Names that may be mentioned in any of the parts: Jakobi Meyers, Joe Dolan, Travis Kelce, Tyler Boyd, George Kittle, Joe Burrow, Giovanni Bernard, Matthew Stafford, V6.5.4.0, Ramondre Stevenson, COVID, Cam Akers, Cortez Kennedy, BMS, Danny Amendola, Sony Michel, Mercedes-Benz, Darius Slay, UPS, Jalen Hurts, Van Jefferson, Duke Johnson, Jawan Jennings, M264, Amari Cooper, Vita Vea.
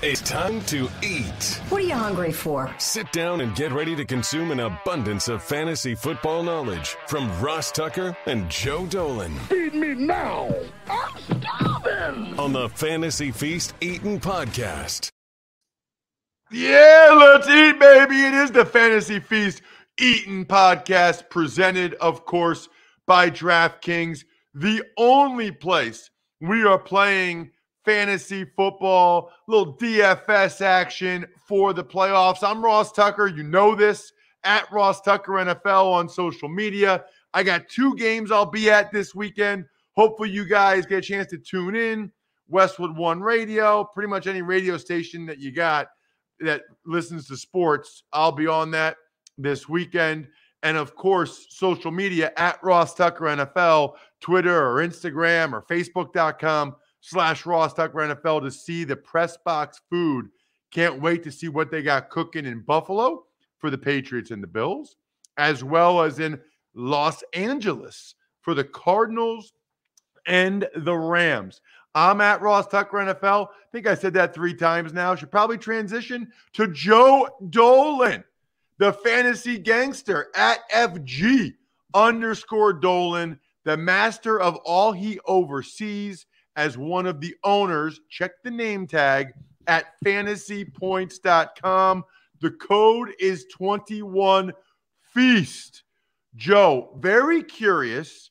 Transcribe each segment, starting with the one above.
It's time to eat. What are you hungry for? Sit down and get ready to consume an abundance of fantasy football knowledge from Ross Tucker and Joe Dolan. Feed me now. I'm starving. On the Fantasy Feast Eatin' Podcast. Yeah, let's eat, baby. It is the Fantasy Feast Eatin' Podcast, presented, of course, by DraftKings, the only place we are playing fantasy football, little DFS action for the playoffs. I'm Ross Tucker. You know this, at Ross Tucker NFL on social media. I got two games I'll be at this weekend. Hopefully you guys get a chance to tune in. Westwood One Radio, pretty much any radio station that you got that listens to sports, I'll be on that this weekend. And, of course, social media, at Ross Tucker NFL, Twitter or Instagram or Facebook.com/Ross Tucker NFL to see the press box food. Can't wait to see what they got cooking in Buffalo for the Patriots and the Bills, as well as in Los Angeles for the Cardinals and the Rams. I'm at Ross Tucker NFL. I think I said that 3 times now. Should probably transition to Joe Dolan, the fantasy gangster, at FG_Dolan, the master of all he oversees, as one of the owners. Check the name tag at FantasyPoints.com. The code is 21FEAST. Joe, very curious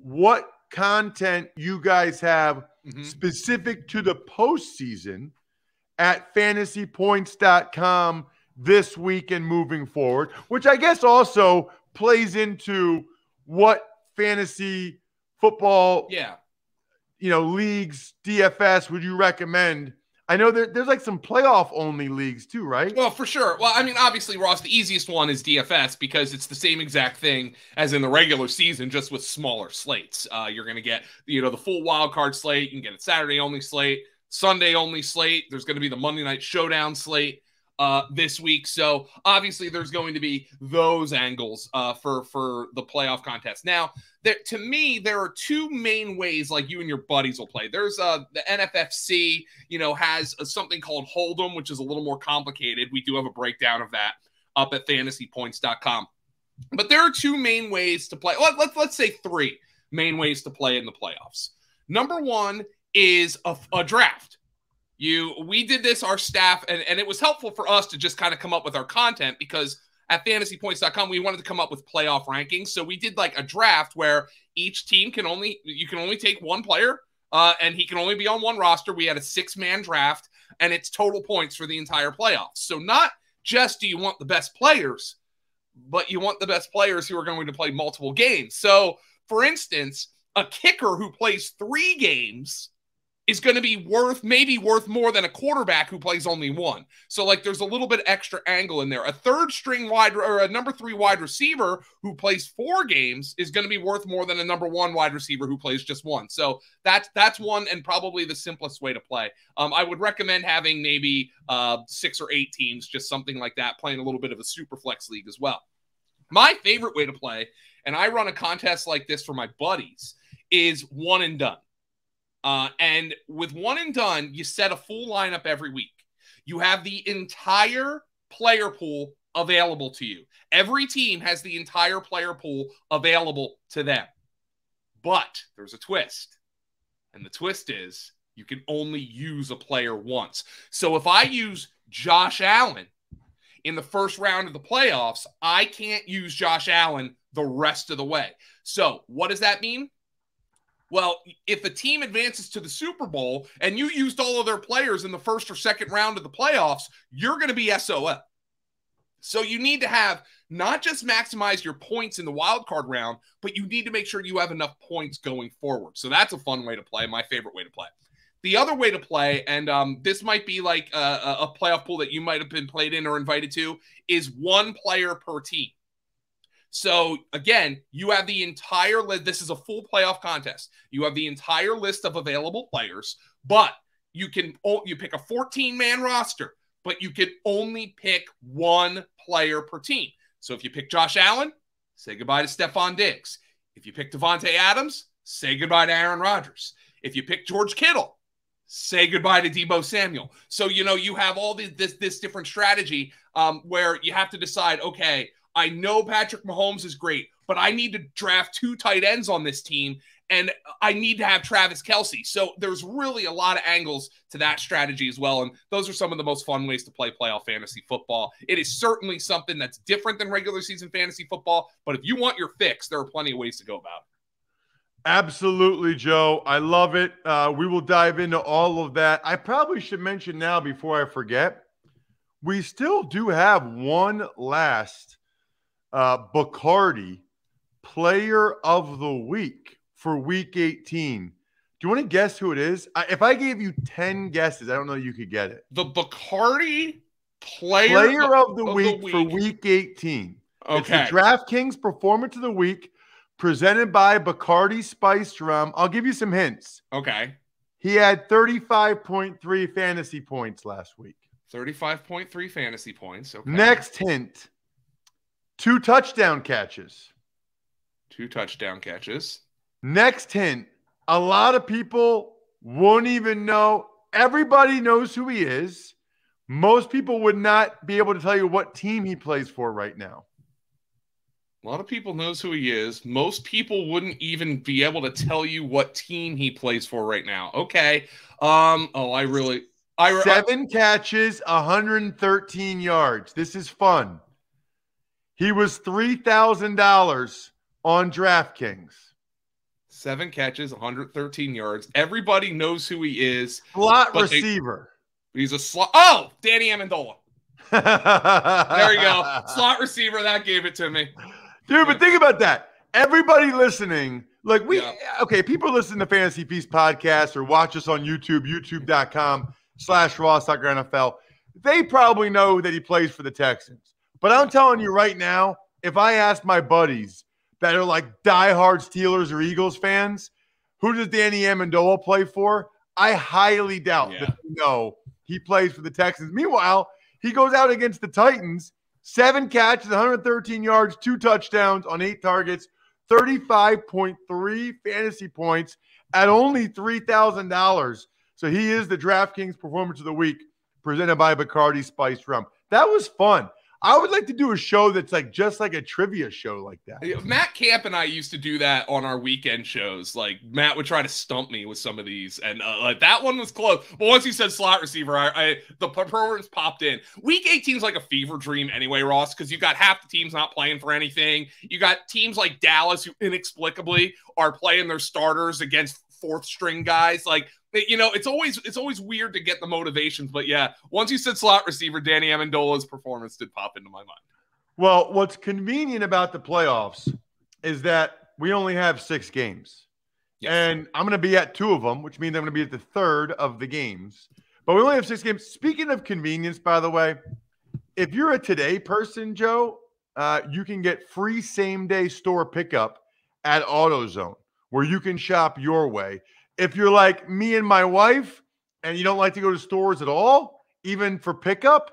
what content you guys have specific to the postseason at FantasyPoints.com this week and moving forward, which I guess also plays into what fantasy football leagues, DFS, would you recommend? I know there's like some playoff-only leagues too, right? Well, for sure. Well, I mean, obviously, Ross, the easiest one is DFS because it's the same exact thing as in the regular season, just with smaller slates. You're going to get, the full wild card slate. You can get a Saturday-only slate, Sunday-only slate. There's going to be the Monday Night Showdown slate this week. So, obviously, there's going to be those angles for the playoff contest. Now, to me, there are two main ways like you and your buddies will play. There's the NFFC, has something called Hold'em, which is a little more complicated. We do have a breakdown of that up at fantasypoints.com. But there are two main ways to play. Let's say 3 main ways to play in the playoffs. Number one is a draft. We did this, our staff, and it was helpful for us to just kind of come up with our content because at fantasypoints.com, we wanted to come up with playoff rankings. So we did like a draft where each team you can only take one player and he can only be on one roster. We had a 6-man draft and it's total points for the entire playoffs. So not just do you want the best players, but you want the best players who are going to play multiple games. So for instance, a kicker who plays 3 games is going to be maybe worth more than a quarterback who plays only 1. So, there's a little bit extra angle in there. A third-string a number 3 wide receiver who plays 4 games is going to be worth more than a number 1 wide receiver who plays just 1. So, that's one and probably the simplest way to play. I would recommend having maybe 6 or 8 teams, just something like that, playing a little bit of a super flex league as well. My favorite way to play, and I run a contest like this for my buddies, is one and done. And with one and done, you set a full lineup every week. You have the entire player pool available to you. Every team has the entire player pool available to them. But there's a twist. And the twist is you can only use a player once. So if I use Josh Allen in the first round of the playoffs, I can't use Josh Allen the rest of the way. So what does that mean? Well, if a team advances to the Super Bowl and you used all of their players in the first or second round of the playoffs, you're going to be SOL. So you need to have not just maximize your points in the wild card round, but you need to make sure you have enough points going forward. So that's a fun way to play, my favorite way to play. The other way to play, and this might be like a playoff pool that you might have been played in or invited to, is 1 player per team. So, again, you have the entire list. This is a full playoff contest. You have the entire list of available players, but you pick a 14-man roster, but you can only pick 1 player per team. So if you pick Josh Allen, say goodbye to Stephon Diggs. If you pick Devontae Adams, say goodbye to Aaron Rodgers. If you pick George Kittle, say goodbye to Deebo Samuel. So, you know, you have all this different strategy where you have to decide, okay, I know Patrick Mahomes is great, but I need to draft two tight ends on this team, and I need to have Travis Kelce. So there's really a lot of angles to that strategy as well, and those are some of the most fun ways to play playoff fantasy football. It is certainly something that's different than regular season fantasy football, but if you want your fix, there are plenty of ways to go about it. Absolutely, Joe. I love it. We will dive into all of that. I probably should mention now before I forget, we still do have one last Bacardi player of the week for week 18. Do you want to guess who it is? If I gave you 10 guesses, I don't know you could get it. The Bacardi player of the week for week 18. Okay. It's the DraftKings performance of the week, presented by Bacardi Spice Drum. I'll give you some hints. Okay. He had 35.3 fantasy points last week. 35.3 fantasy points. Okay. Next hint. Two touchdown catches. Two touchdown catches. Next hint. A lot of people won't even know. Everybody knows who he is. Most people would not be able to tell you what team he plays for right now. A lot of people knows who he is. Most people wouldn't even be able to tell you what team he plays for right now. Okay. Seven catches, 113 yards. This is fun. He was $3,000 on DraftKings. Seven catches, 113 yards. Everybody knows who he is. Slot receiver. He's a slot. Oh, Danny Amendola. There you go. Slot receiver. That gave it to me. Dude, but think about that. Everybody listening, like okay, people listen to Fantasy Feast podcast or watch us on YouTube, youtube.com/RossTuckerNFL. They probably know that he plays for the Texans. But I'm telling you right now, if I ask my buddies that are like diehard Steelers or Eagles fans, who does Danny Amendola play for? I highly doubt that they know he plays for the Texans. Meanwhile, he goes out against the Titans. Seven catches, 113 yards, two touchdowns on 8 targets, 35.3 fantasy points at only $3,000. So he is the DraftKings performance of the week presented by Bacardi Spice Rum. That was fun. I would like to do a show that's like just like a trivia show like that. Matt Camp and I used to do that on our weekend shows. Like Matt would try to stump me with some of these, and like that one was close. But once he said slot receiver, the performance popped in. Week 18 is like a fever dream anyway, Ross, because you got half the teams not playing for anything. You got teams like Dallas who inexplicably are playing their starters against fourth string guys. Like, you know, it's always weird to get the motivations, but yeah, once you said slot receiver, Danny Amendola's performance did pop into my mind. Well, what's convenient about the playoffs is that we only have 6 games. Yes. And I'm going to be at 2 of them, which means I'm going to be at the third of the games. But we only have 6 games. Speaking of convenience, by the way, if you're a today person, Joe, you can get free same-day store pickup at AutoZone, where you can shop your way. If you're like me and my wife and you don't like to go to stores at all, even for pickup,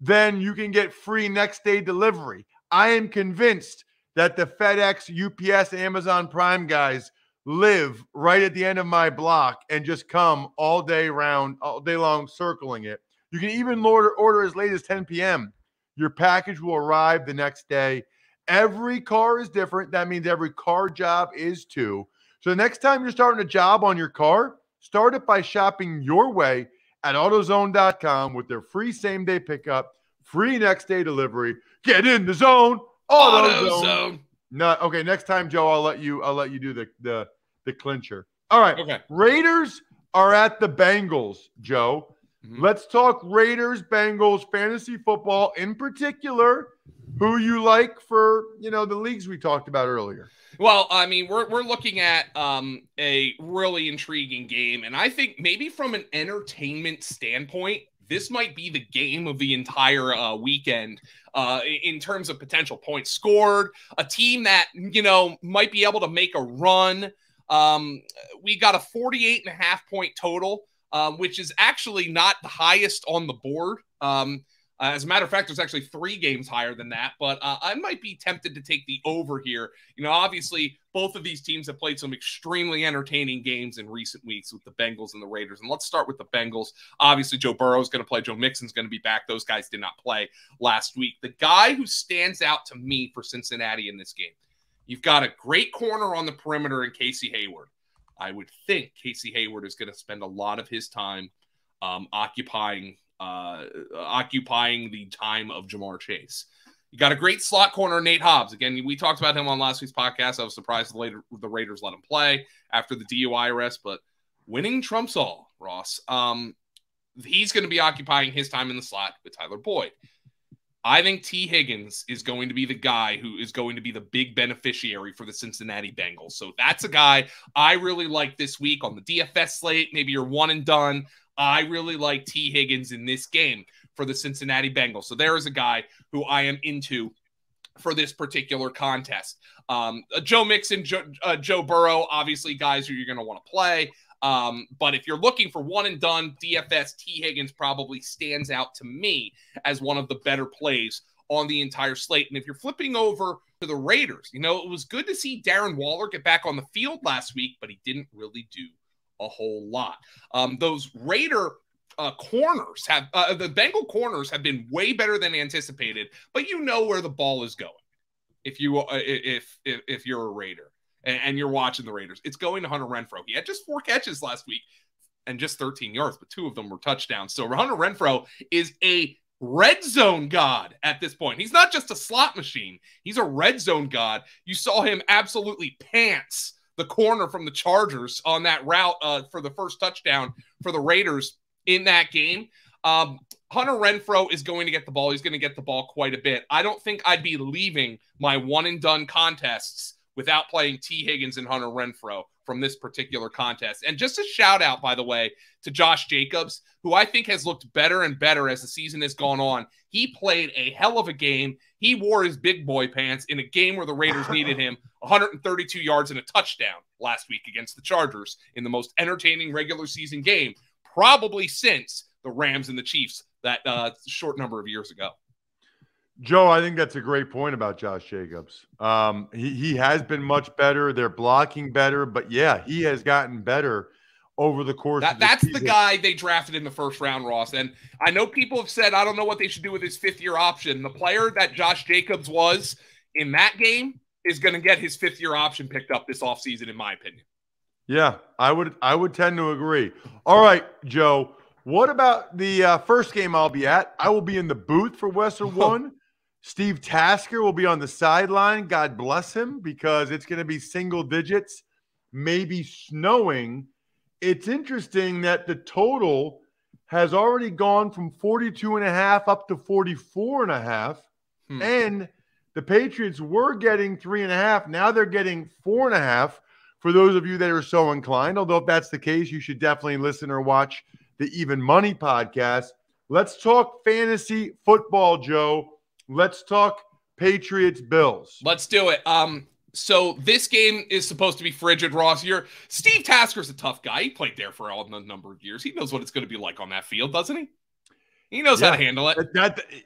then you can get free next day delivery. I am convinced that the FedEx, UPS, and Amazon Prime guys live right at the end of my block and just come all day round, all day long, circling it. You can even order as late as 10 p.m. Your package will arrive the next day. Every car is different. That means every car job is too. So the next time you're starting a job on your car, start it by shopping your way at AutoZone.com with their free same-day pickup, free next-day delivery. Get in the zone, AutoZone. No, okay, next time, Joe, I'll let you do the clincher. All right, okay. Raiders are at the Bengals, Joe. Mm-hmm. Let's talk Raiders, Bengals, fantasy football in particular. Who you like for, you know, the leagues we talked about earlier? Well, I mean, we're looking at a really intriguing game, and I think maybe from an entertainment standpoint, this might be the game of the entire weekend in terms of potential points scored. A team that, you know, might be able to make a run. We got a 48.5 point total, which is actually not the highest on the board. As a matter of fact, there's actually 3 games higher than that, but I might be tempted to take the over here. You know, obviously, both of these teams have played some extremely entertaining games in recent weeks with the Bengals and the Raiders. And let's start with the Bengals. Obviously, Joe Burrow is going to play. Joe Mixon's going to be back. Those guys did not play last week. The guy who stands out to me for Cincinnati in this game, you've got a great corner on the perimeter in Casey Hayward. I would think Casey Hayward is going to spend a lot of his time occupying the time of Jamar Chase. You got a great slot corner, Nate Hobbs. Again, we talked about him on last week's podcast. I was surprised the Raiders let him play after the DUI arrest, but winning trumps all, Ross. He's going to be occupying his time in the slot with Tyler Boyd. I think T. Higgins is going to be the guy who is going to be the big beneficiary for the Cincinnati Bengals. So that's a guy I really like this week on the DFS slate. Maybe you're 1 and done. I really like T. Higgins in this game for the Cincinnati Bengals. So there is a guy who I am into for this particular contest. Joe Mixon, Joe Burrow, obviously guys who you're going to want to play. But if you're looking for 1 and done, DFS, T. Higgins probably stands out to me as one of the better plays on the entire slate. And if you're flipping over to the Raiders, you know, it was good to see Darren Waller get back on the field last week, but he didn't really do a whole lot. Those Raider corners have the Bengal corners have been way better than anticipated, but you know where the ball is going. If you if you're a Raider and you're watching the Raiders, it's going to Hunter Renfrow. He had just 4 catches last week and just 13 yards, but 2 of them were touchdowns. So Hunter Renfrow is a red zone god at this point. He's not just a slot machine. He's a red zone god. You saw him absolutely pants the corner from the Chargers on that route for the first touchdown for the Raiders in that game. Hunter Renfrow is going to get the ball. He's going to get the ball quite a bit. I don't think I'd be leaving my 1 and done contests without playing T. Higgins and Hunter Renfrow from this particular contest. And just a shout out, by the way, to Josh Jacobs, who I think has looked better and better as the season has gone on. He played a hell of a game. He wore his big boy pants in a game where the Raiders needed him, 132 yards and a touchdown last week against the Chargers in the most entertaining regular season game, probably since the Rams and the Chiefs that short number of years ago. Joe, I think that's a great point about Josh Jacobs. He has been much better. They're blocking better. But, yeah, he has gotten better over the course of the season. That's the guy they drafted in the first round, Ross. And I know people have said, I don't know what they should do with his 5th-year option. The player that Josh Jacobs was in that game is going to get his 5th-year option picked up this offseason, in my opinion. Yeah, I would tend to agree. All right, Joe, what about the first game I'll be at? I will be in the booth for Western One. Steve Tasker will be on the sideline. God bless him, because it's going to be single digits, maybe snowing. It's interesting that the total has already gone from 42.5 up to 44.5. And the Patriots were getting 3.5. Now they're getting 4.5 for those of you that are so inclined. Although if that's the case, you should definitely listen or watch the Even Money podcast. Let's talk fantasy football, Joe. Let's talk Patriots-Bills. Let's do it. So this game is supposed to be frigid, Ross. Steve Tasker's a tough guy. He played there for a number of years. He knows what it's going to be like on that field, doesn't he? He knows how to handle it.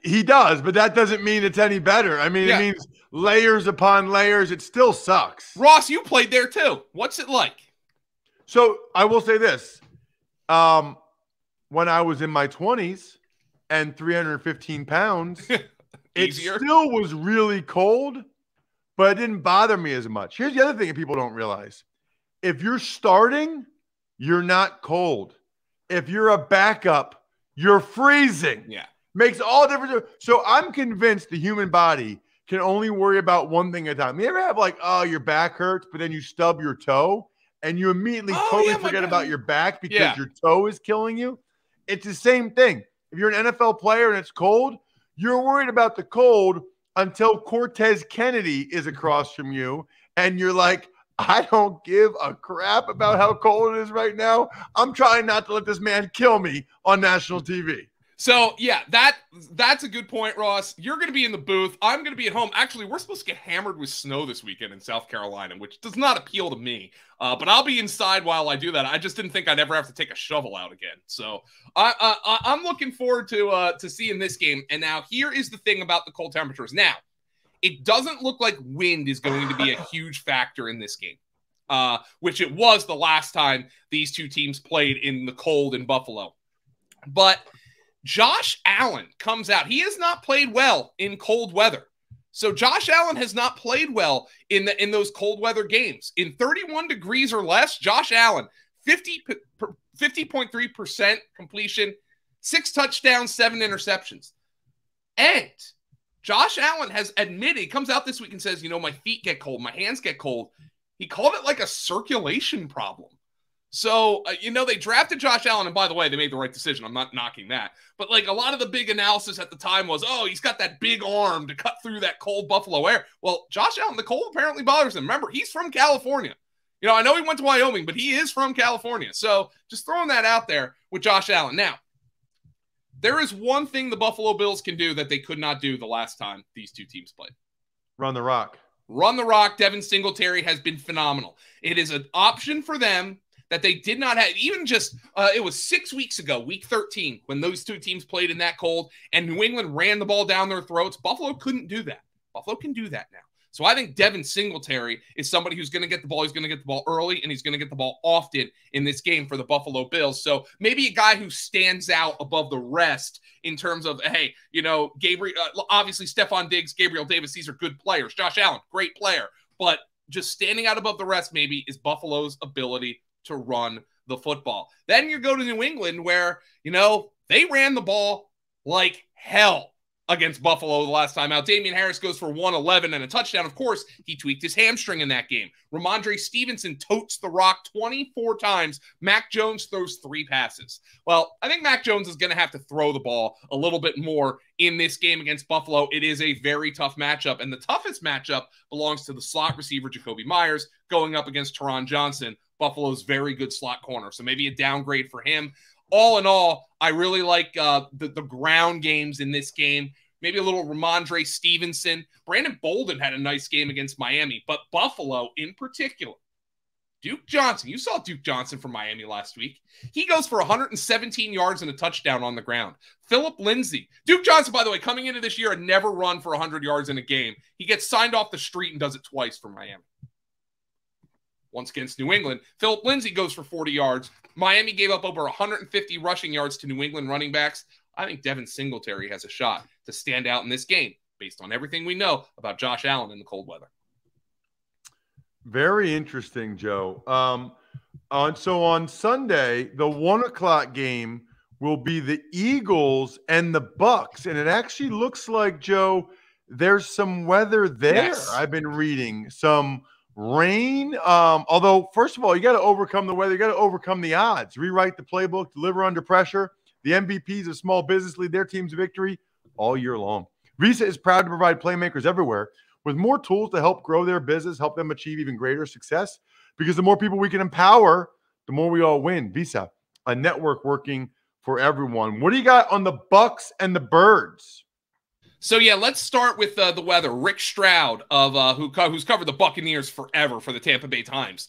He does, but that doesn't mean it's any better. I mean, it means layers upon layers. It still sucks. Ross, you played there too. What's it like? So I will say this. When I was in my 20s and 315 pounds – It still was really cold, but it didn't bother me as much. Here's the other thing that people don't realize. If you're starting, you're not cold. If you're a backup, you're freezing. Yeah. Makes all difference. So I'm convinced the human body can only worry about one thing at a time. You ever have like, oh, your back hurts, but then you stub your toe and you immediately forget about your back because your toe is killing you? It's the same thing. If you're an NFL player and it's cold, you're worried about the cold until Cortez Kennedy is across from you, and you're like, I don't give a crap about how cold it is right now. I'm trying not to let this man kill me on national TV. So, yeah, that's a good point, Ross. You're going to be in the booth. I'm going to be at home. Actually, we're supposed to get hammered with snow this weekend in South Carolina, which does not appeal to me. But I'll be inside while I do that. I just didn't think I'd ever have to take a shovel out again. So I'm looking forward to seeing this game. And now here is the thing about the cold temperatures. Now, it doesn't look like wind is going to be a huge factor in this game, which it was the last time these two teams played in the cold in Buffalo. But Josh Allen comes out. He has not played well in cold weather. So Josh Allen has not played well in those cold weather games. In 31 degrees or less, Josh Allen, 50.3% completion, 6 touchdowns, 7 interceptions. And Josh Allen has admitted, he comes out this week and says, you know, my feet get cold, my hands get cold. He called it like a circulation problem. So, you know, they drafted Josh Allen, and by the way, they made the right decision. I'm not knocking that. But, like, a lot of the big analysis at the time was, oh, he's got that big arm to cut through that cold Buffalo air. Well, Josh Allen, the cold apparently bothers him. Remember, he's from California. You know, I know he went to Wyoming, but he is from California. So just throwing that out there with Josh Allen. Now, there is one thing the Buffalo Bills can do that they could not do the last time these two teams played. Run the rock. Run the rock. Devin Singletary has been phenomenal. It is an option for them that they did not have, even just, it was 6 weeks ago, week 13, when those two teams played in that cold, and New England ran the ball down their throats. Buffalo couldn't do that. Buffalo can do that now. So I think Devin Singletary is somebody who's going to get the ball. He's going to get the ball early, and he's going to get the ball often in this game for the Buffalo Bills. So maybe a guy who stands out above the rest in terms of, hey, you know, Gabriel, obviously Stephon Diggs, Gabriel Davis, these are good players. Josh Allen, great player. But just standing out above the rest maybe is Buffalo's ability to run the football. Then you go to New England where, you know, they ran the ball like hell against Buffalo the last time out. Damian Harris goes for 111 and a touchdown. Of course, he tweaked his hamstring in that game. Ramondre Stevenson totes the rock 24 times. Mac Jones throws 3 passes. Well, I think Mac Jones is going to have to throw the ball a little bit more in this game against Buffalo. It is a very tough matchup, and the toughest matchup belongs to the slot receiver Jakobi Meyers going up against Taron Johnson, Buffalo's very good slot corner. So maybe a downgrade for him. All in all, I really like the ground games in this game. Maybe a little Ramondre Stevenson. Brandon Bolden had a nice game against Miami, but Buffalo in particular. Duke Johnson. You saw Duke Johnson from Miami last week. He goes for 117 yards and a touchdown on the ground. Phillip Lindsay. Duke Johnson, by the way, coming into this year had never run for 100 yards in a game. He gets signed off the street and does it twice for Miami. Once against New England, Phillip Lindsay goes for 40 yards. Miami gave up over 150 rushing yards to New England running backs. I think Devin Singletary has a shot to stand out in this game based on everything we know about Josh Allen in the cold weather. Very interesting, Joe. So on Sunday, the 1 o'clock game will be the Eagles and the Bucks. And it actually looks like, Joe, there's some weather there. Yes. I've been reading some rain. Although, first of all, you got to overcome the weather. You got to overcome the odds. Rewrite the playbook. Deliver under pressure. The MVPs of small business lead their team's victory all year long. Visa is proud to provide playmakers everywhere with more tools to help grow their business, help them achieve even greater success. Because the more people we can empower, the more we all win. Visa, a network working for everyone. What do you got on the Bucks and the Birds? So, yeah, let's start with the weather. Rick Stroud, of who's covered the Buccaneers forever for the Tampa Bay Times.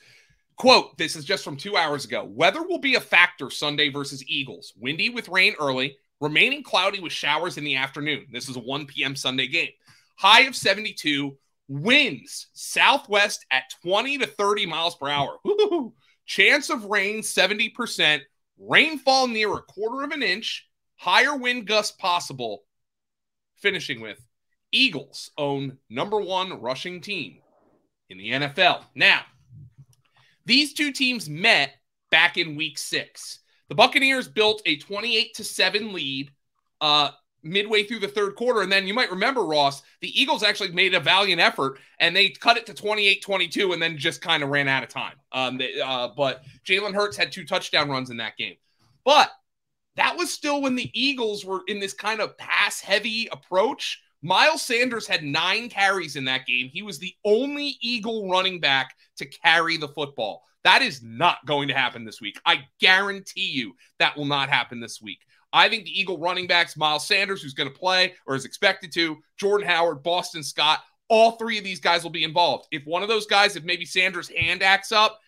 Quote, this is just from 2 hours ago. Weather will be a factor Sunday versus Eagles. Windy with rain early, remaining cloudy with showers in the afternoon. This is a 1 p.m. Sunday game. High of 72, winds southwest at 20 to 30 miles per hour. Woo-hoo-hoo. Chance of rain, 70%. Rainfall near 1/4 of an inch. Higher wind gusts possible. Finishing with Eagles own #1 rushing team in the NFL. Now, these two teams met back in week 6. The Buccaneers built a 28-7 lead midway through the third quarter. And then you might remember, Ross, the Eagles actually made a valiant effort and they cut it to 28-22 and then just kind of ran out of time. But Jalen Hurts had 2 touchdown runs in that game. But that was still when the Eagles were in this kind of pass-heavy approach. Miles Sanders had 9 carries in that game. He was the only Eagle running back to carry the football. That is not going to happen this week. I guarantee you that will not happen this week. I think the Eagle running backs, Miles Sanders, who's going to play or is expected to, Jordan Howard, Boston Scott, all three of these guys will be involved. If one of those guys, if maybe Sanders' hand acts up,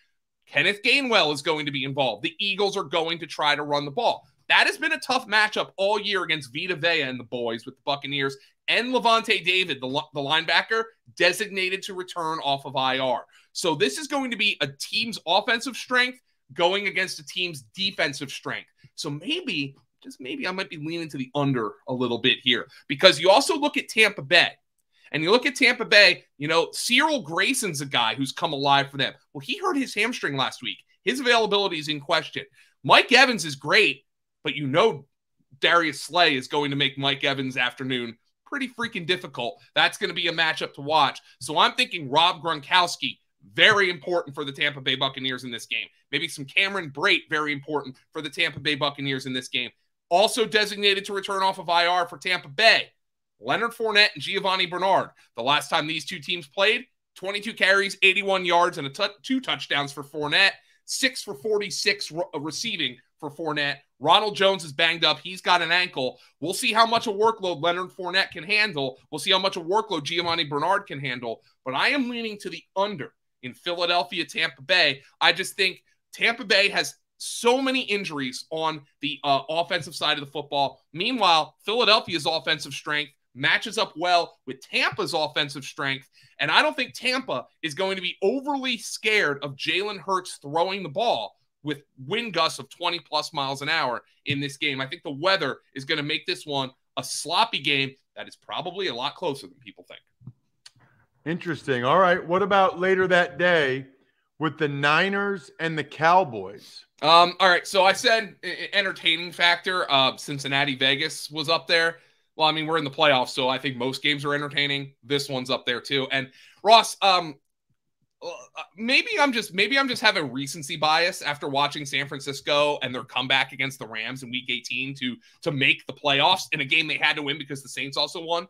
Kenneth Gainwell is going to be involved. The Eagles are going to try to run the ball. That has been a tough matchup all year against Vita Vea and the boys with the Buccaneers and Levante David, the linebacker, designated to return off of IR. So this is going to be a team's offensive strength going against a team's defensive strength. So maybe, just maybe, I might be leaning to the under a little bit here, because you also look at Tampa Bay. And you look at Tampa Bay, you know, Cyril Grayson's a guy who's come alive for them. Well, he hurt his hamstring last week. His availability is in question. Mike Evans is great, but you know Darius Slay is going to make Mike Evans' afternoon pretty freaking difficult. That's going to be a matchup to watch. So I'm thinking Rob Gronkowski, very important for the Tampa Bay Buccaneers in this game. Maybe some Cameron Brate, very important for the Tampa Bay Buccaneers in this game. Also designated to return off of IR for Tampa Bay, Leonard Fournette and Giovanni Bernard. The last time these two teams played, 22 carries, 81 yards, and two touchdowns for Fournette, 6 for 46 receiving for Fournette. Ronald Jones is banged up. He's got an ankle. We'll see how much a workload Leonard Fournette can handle. We'll see how much a workload Giovanni Bernard can handle. But I am leaning to the under in Philadelphia, Tampa Bay. I just think Tampa Bay has so many injuries on the offensive side of the football. Meanwhile, Philadelphia's offensive strength matches up well with Tampa's offensive strength. And I don't think Tampa is going to be overly scared of Jalen Hurts throwing the ball with wind gusts of 20-plus miles an hour in this game. I think the weather is going to make this one a sloppy game that is probably a lot closer than people think. Interesting. All right, what about later that day with the Niners and the Cowboys? All right, so I said entertaining factor. Cincinnati, Vegas was up there. Well, I mean, we're in the playoffs, so I think most games are entertaining. This one's up there too. And Ross, maybe I'm just having recency bias after watching San Francisco and their comeback against the Rams in Week 18 to make the playoffs in a game they had to win because the Saints also won.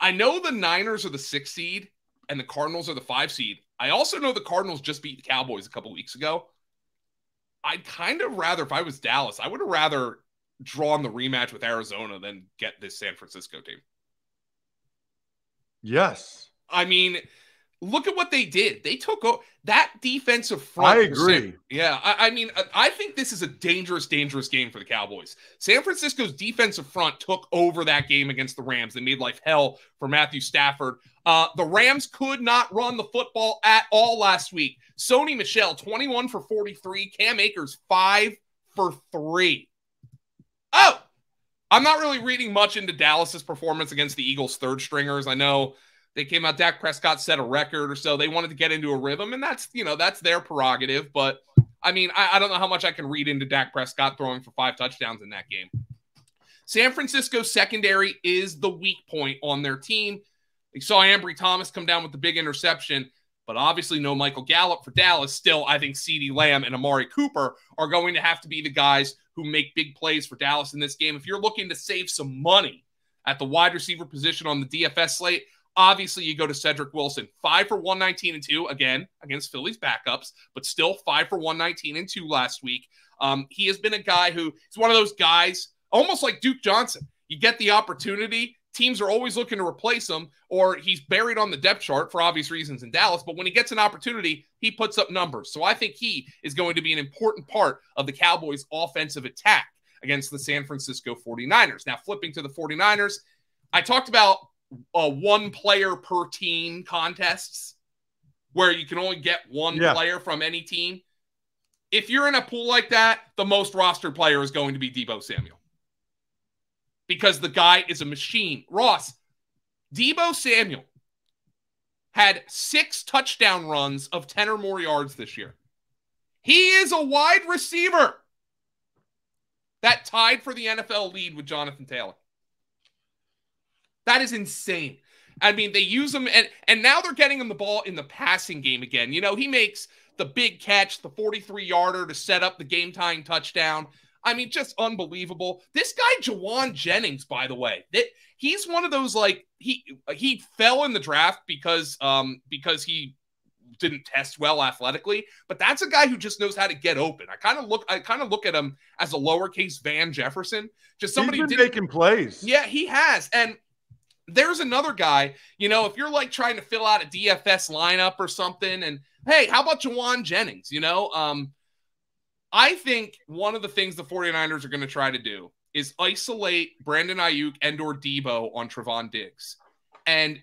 I know the Niners are the 6th seed and the Cardinals are the 5th seed. I also know the Cardinals just beat the Cowboys a couple weeks ago. I'd kind of rather, if I was Dallas, I would have rather drawn the rematch with Arizona than get this San Francisco team. Yes. I mean, look at what they did. They took that defensive front. I agree. Yeah, I mean, I think this is a dangerous, dangerous game for the Cowboys. San Francisco's defensive front took over that game against the Rams. They made life hell for Matthew Stafford. The Rams could not run the football at all last week. Sony Michel, 21 for 43. Cam Akers, 5 for 3. Oh, I'm not really reading much into Dallas's performance against the Eagles' third stringers. I know they came out, Dak Prescott set a record or so. They wanted to get into a rhythm, and that's, you know, that's their prerogative. But, I mean, I don't know how much I can read into Dak Prescott throwing for 5 touchdowns in that game. San Francisco's secondary is the weak point on their team. They saw Ambry Thomas come down with the big interception, but obviously no Michael Gallup for Dallas. Still, I think CeeDee Lamb and Amari Cooper are going to have to be the guys who make big plays for Dallas in this game. If you're looking to save some money at the wide receiver position on the DFS slate, obviously you go to Cedric Wilson, 5 for 119 and 2, again, against Philly's backups, but still 5 for 119 and 2 last week. He has been a guy who is one of those guys, almost like Duke Johnson. You get the opportunity, teams are always looking to replace him, or he's buried on the depth chart for obvious reasons in Dallas. But when he gets an opportunity, he puts up numbers. So I think he is going to be an important part of the Cowboys' offensive attack against the San Francisco 49ers. Now, flipping to the 49ers, I talked about one player per team contests where you can only get one player from any team. If you're in a pool like that, the most rostered player is going to be Deebo Samuel, because the guy is a machine. Ross, Deebo Samuel had 6 touchdown runs of 10 or more yards this year. He is a wide receiver that tied for the NFL lead with Jonathan Taylor. That is insane. I mean, they use him, and now they're getting him the ball in the passing game again. You know, he makes the big catch, the 43-yarder to set up the game-tying touchdown. I mean, just unbelievable. This guy, Jawan Jennings, by the way, he's one of those, like, he fell in the draft because he didn't test well athletically, but that's a guy who just knows how to get open. I kind of look at him as a lowercase Van Jefferson, just somebody who's been making plays. Yeah, he has. And there's another guy, you know, if you're like trying to fill out a DFS lineup or something, and hey, how about Jawan Jennings? You know, I think one of the things the 49ers are going to try to do is isolate Brandon Ayuk and or Deebo on Trevon Diggs. And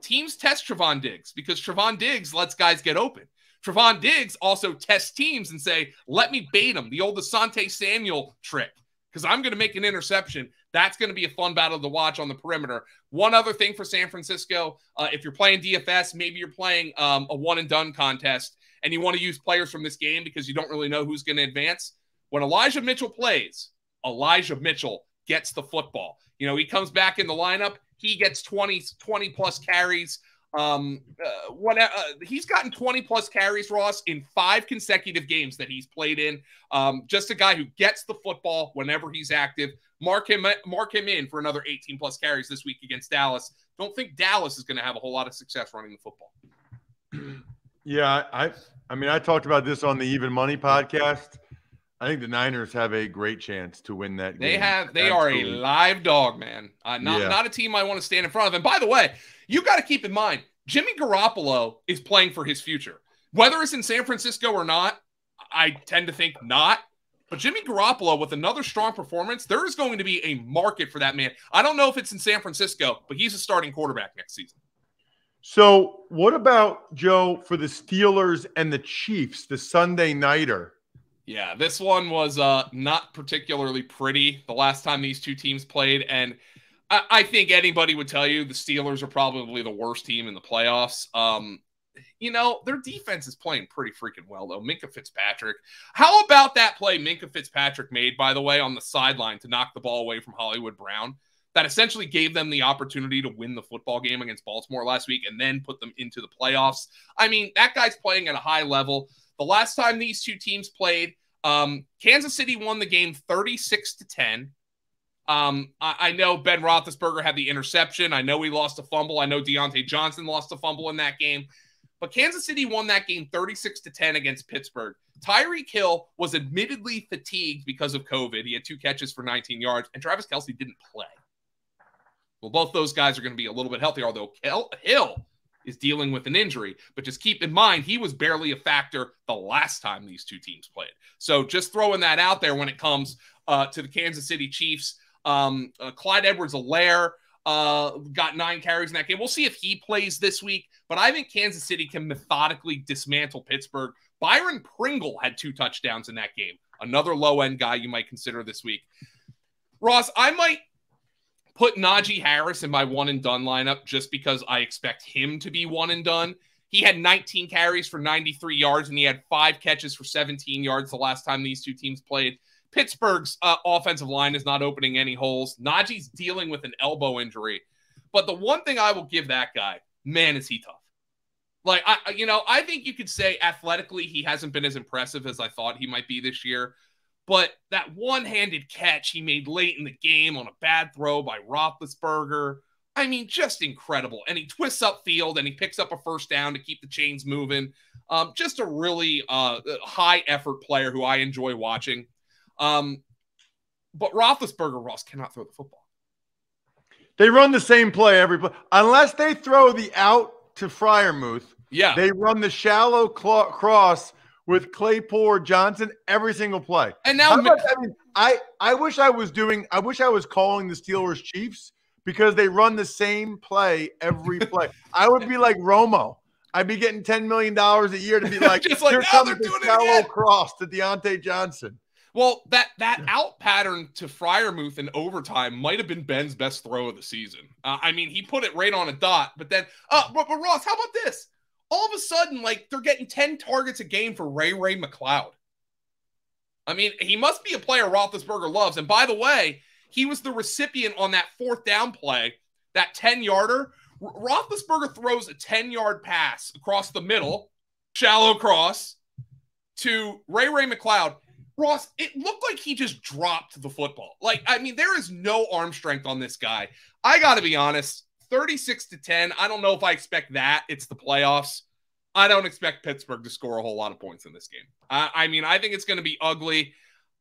teams test Trevon Diggs because Trevon Diggs lets guys get open. Trevon Diggs also tests teams and say, let me bait him, the old Asante Samuel trick, because I'm going to make an interception. That's going to be a fun battle to watch on the perimeter. One other thing for San Francisco, if you're playing DFS, maybe you're playing a one-and-done contest and you want to use players from this game because you don't really know who's going to advance. When Elijah Mitchell plays, Elijah Mitchell gets the football. You know, he comes back in the lineup. He gets 20-plus carries. He's gotten 20-plus carries, Ross, in 5 consecutive games that he's played in. Just a guy who gets the football whenever he's active. Mark him in for another 18-plus carries this week against Dallas. Don't think Dallas is going to have a whole lot of success running the football. Yeah, I mean, I talked about this on the Even Money podcast. I think the Niners have a great chance to win that game. They Absolutely. Are a live dog, man. Not a team I want to stand in front of. And by the way, you got to keep in mind, Jimmy Garoppolo is playing for his future. Whether it's in San Francisco or not, I tend to think not. But Jimmy Garoppolo, with another strong performance, there is going to be a market for that man. I don't know if it's in San Francisco, but he's a starting quarterback next season. So what about, Joe, for the Steelers and the Chiefs, the Sunday nighter? Yeah, this one was not particularly pretty the last time these two teams played, and I think anybody would tell you the Steelers are probably the worst team in the playoffs. You know, their defense is playing pretty freaking well, though. Minkah Fitzpatrick. How about that play Minkah Fitzpatrick made, by the way, on the sideline to knock the ball away from Hollywood Brown? That essentially gave them the opportunity to win the football game against Baltimore last week and then put them into the playoffs. I mean, that guy's playing at a high level. The last time these two teams played, Kansas City won the game 36-10. I know Ben Roethlisberger had the interception. I know he lost a fumble. I know Deontay Johnson lost a fumble in that game. But Kansas City won that game 36-10 against Pittsburgh. Tyreek Hill was admittedly fatigued because of COVID. He had 2 catches for 19 yards, and Travis Kelce didn't play. Well, both those guys are going to be a little bit healthier, although Hill is dealing with an injury. But just keep in mind, he was barely a factor the last time these two teams played. So just throwing that out there when it comes to the Kansas City Chiefs. Clyde Edwards-Helaire got 9 carries in that game. We'll see if he plays this week. But I think Kansas City can methodically dismantle Pittsburgh. Byron Pringle had 2 touchdowns in that game. Another low-end guy you might consider this week. Ross, I might put Najee Harris in my one-and-done lineup just because I expect him to be one-and-done. He had 19 carries for 93 yards, and he had 5 catches for 17 yards the last time these two teams played. Pittsburgh's offensive line is not opening any holes. Najee's dealing with an elbow injury. But the one thing I will give that guy, man, is he tough. Like, I think you could say athletically he hasn't been as impressive as I thought he might be this year. But that one-handed catch he made late in the game on a bad throw by Roethlisberger, I mean, just incredible. And he twists up field and he picks up a first down to keep the chains moving. Just a really high-effort player who I enjoy watching. But Roethlisberger, Ross, cannot throw the football. They run the same play every play. Unless they throw the out to Freiermuth, yeah, they run the shallow cross with Claypool Johnson every single play. And now I wish I was calling the Steelers Chiefs because they run the same play every play. I would be like Romo. I'd be getting $10 million a year to be like, just like, here comes the shallow cross to Deontay Johnson. Well, that out pattern to Freiermuth in overtime might have been Ben's best throw of the season. I mean, he put it right on a dot, but then but Ross, how about this? All of a sudden, like, they're getting 10 targets a game for Ray-Ray McCloud. I mean, he must be a player Roethlisberger loves. And by the way, he was the recipient on that fourth down play, that 10-yarder. Roethlisberger throws a 10-yard pass across the middle, shallow cross, to Ray-Ray McCloud. Ross, it looked like he just dropped the football. Like, I mean, there is no arm strength on this guy. I got to be honest, 36-10, I don't know if I expect that. It's the playoffs. I don't expect Pittsburgh to score a whole lot of points in this game. I mean, I think it's going to be ugly.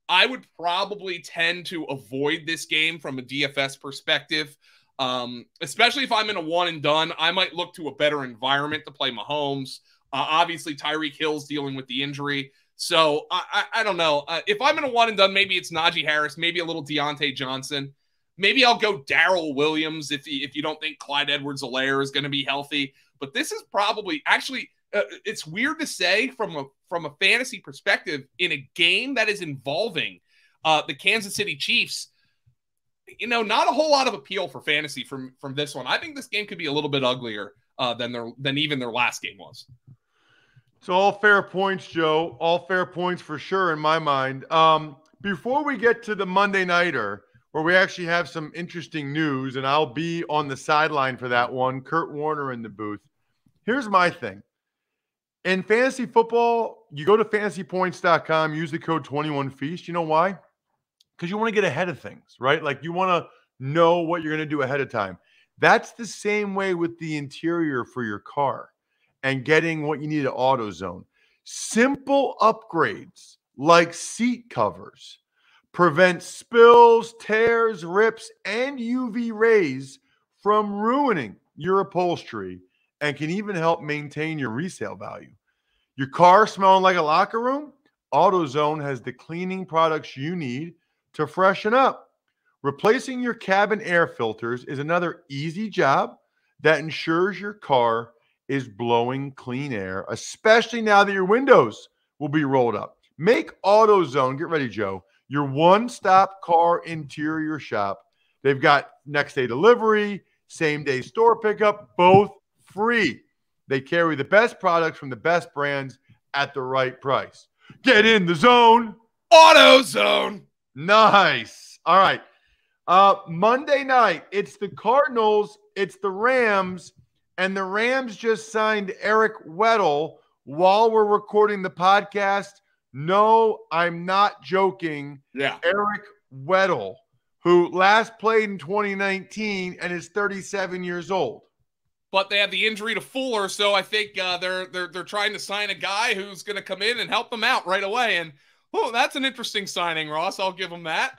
I would probably tend to avoid this game from a DFS perspective, especially if I'm in a one and done. I might look to a better environment to play Mahomes. Obviously, Tyreek Hill's dealing with the injury. So I don't know. If I'm in a one and done, maybe it's Najee Harris, maybe a little Deontay Johnson. Maybe I'll go Darryl Williams if you don't think Clyde Edwards-Helaire is going to be healthy. But this is probably actually it's weird to say from a fantasy perspective in a game that is involving the Kansas City Chiefs. You know, not a whole lot of appeal for fantasy from this one. I think this game could be a little bit uglier than even their last game was. So all fair points, Joe. All fair points for sure in my mind. Before we get to the Monday Nighter, where we actually have some interesting news, and I'll be on the sideline for that one. Kurt Warner in the booth. Here's my thing. In fantasy football, you go to FantasyPoints.com, use the code 21Feast. You know why? Because you want to get ahead of things, right? Like you want to know what you're going to do ahead of time. That's the same way with the interior for your car and getting what you need at AutoZone. Simple upgrades like seat covers prevent spills, tears, rips, and UV rays from ruining your upholstery and can even help maintain your resale value. Your car smelling like a locker room? AutoZone has the cleaning products you need to freshen up. Replacing your cabin air filters is another easy job that ensures your car is blowing clean air, especially now that your windows will be rolled up. Make AutoZone, get ready, Joe, your one-stop car interior shop. They've got next-day delivery, same-day store pickup, both free. They carry the best products from the best brands at the right price. Get in the zone. AutoZone. Nice. All right. Monday night, it's the Cardinals, it's the Rams, and the Rams just signed Eric Weddle while we're recording the podcast. No, I'm not joking. Yeah. Eric Weddle, who last played in 2019 and is 37 years old. But they have the injury to Fuller, so I think they're trying to sign a guy who's going to come in and help them out right away. And oh, that's an interesting signing, Ross. I'll give them that.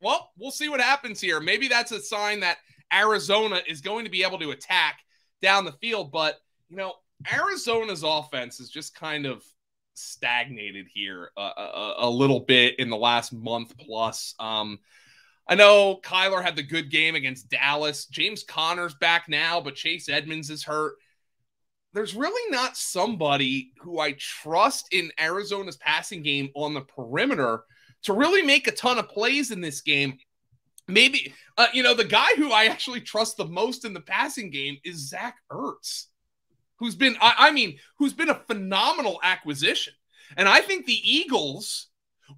Well, we'll see what happens here. Maybe that's a sign that Arizona is going to be able to attack down the field. But, you know, Arizona's offense is just kind of stagnated here a little bit in the last month plus. I know Kyler had the good game against Dallas. James Conner's back now, but Chase Edmonds is hurt. There's really not somebody who I trust in Arizona's passing game on the perimeter to really make a ton of plays in this game. Maybe, you know, the guy who I actually trust the most in the passing game is Zach Ertz, who's been, who's been a phenomenal acquisition. And I think the Eagles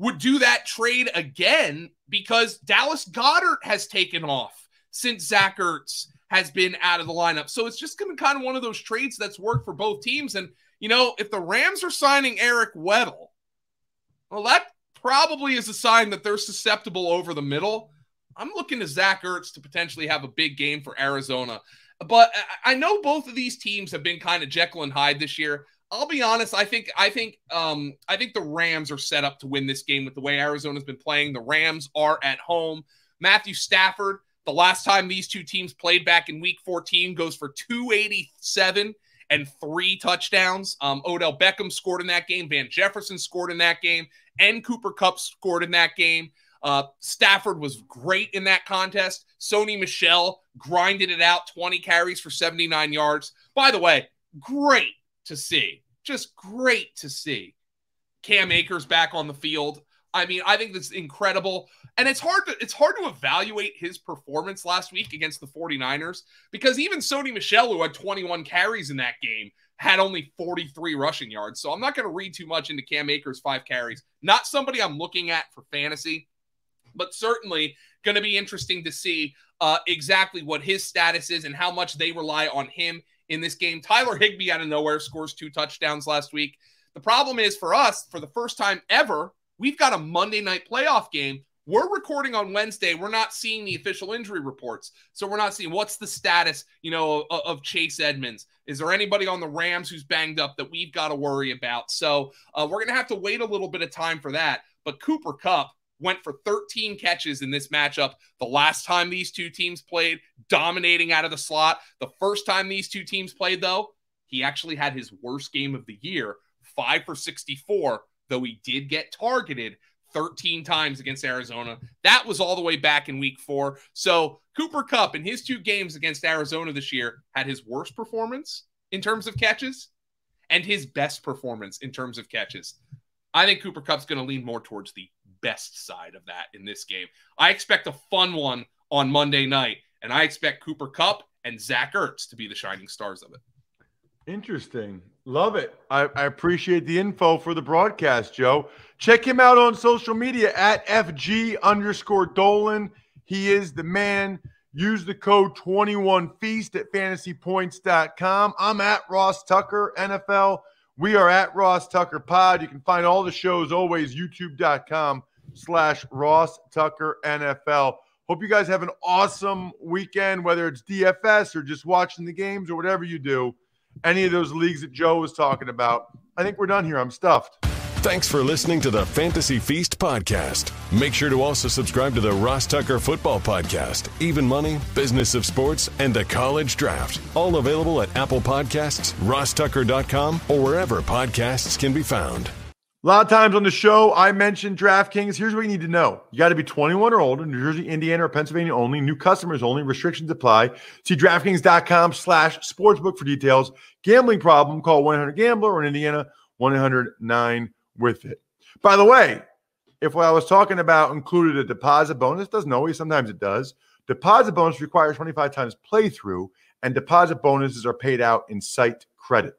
would do that trade again because Dallas Goedert has taken off since Zach Ertz has been out of the lineup. So it's just going to kind of one of those trades that's worked for both teams. And, you know, if the Rams are signing Eric Weddle, well, that probably is a sign that they're susceptible over the middle. I'm looking to Zach Ertz to potentially have a big game for Arizona. But I know both of these teams have been kind of Jekyll and Hyde this year. I'll be honest. I think the Rams are set up to win this game with the way Arizona's been playing. The Rams are at home. Matthew Stafford, the last time these two teams played back in Week 14, goes for 287 and 3 touchdowns. Odell Beckham scored in that game. Van Jefferson scored in that game. And Cooper Kupp scored in that game. Stafford was great in that contest. Sony Michel grinded it out, 20 carries for 79 yards. By the way, great to see. Just great to see Cam Akers back on the field. I mean, I think that's incredible. And it's hard to evaluate his performance last week against the 49ers because even Sony Michel, who had 21 carries in that game, had only 43 rushing yards. So I'm not going to read too much into Cam Akers' 5 carries. Not somebody I'm looking at for fantasy, but certainly going to be interesting to see exactly what his status is and how much they rely on him in this game. Tyler Higbee out of nowhere scores 2 touchdowns last week. The problem is for us, for the first time ever, we've got a Monday night playoff game We're recording on Wednesday. We're not seeing the official injury reports. So we're not seeing what's the status, you know, of Chase Edmonds. Is there anybody on the Rams who's banged up that we've got to worry about? So we're going to have to wait a little bit of time for that. But Cooper Kupp went for 13 catches in this matchup. The last time these two teams played, dominating out of the slot. The first time these two teams played, though, he actually had his worst game of the year, 5 for 64, though he did get targeted 13 times against Arizona. That was all the way back in week 4. So Cooper Kupp in his two games against Arizona this year had his worst performance in terms of catches and his best performance in terms of catches. I think Cooper Kupp's going to lean more towards the best side of that in this game. I expect a fun one on Monday night, and I expect Cooper Kupp and Zach Ertz to be the shining stars of it. Interesting. Love it. I appreciate the info for the broadcast, Joe. Check him out on social media at FG_Dolan. He is the man. Use the code 21Feast at FantasyPoints.com. I'm at Ross Tucker NFL. We are at Ross Tucker Pod. You can find all the shows always YouTube.com/Ross Tucker NFL. Hope you guys have an awesome weekend, whether it's DFS or just watching the games or whatever you do. Any of those leagues that Joe was talking about. I think we're done here. I'm stuffed. Thanks for listening to the Fantasy Feast podcast. Make sure to also subscribe to the Ross Tucker Football Podcast, Even Money, Business of Sports, and the College Draft. All available at Apple Podcasts, rostucker.com, or wherever podcasts can be found. A lot of times on the show, I mentioned DraftKings. Here's what you need to know. You got to be 21 or older, New Jersey, Indiana, or Pennsylvania only, new customers only, restrictions apply. See DraftKings.com/sportsbook for details. Gambling problem, call 1-800-GAMBLER or in Indiana, 1-800-9 with it. By the way, if what I was talking about included a deposit bonus, doesn't always, sometimes it does. Deposit bonus requires 25 times playthrough, and deposit bonuses are paid out in site credit.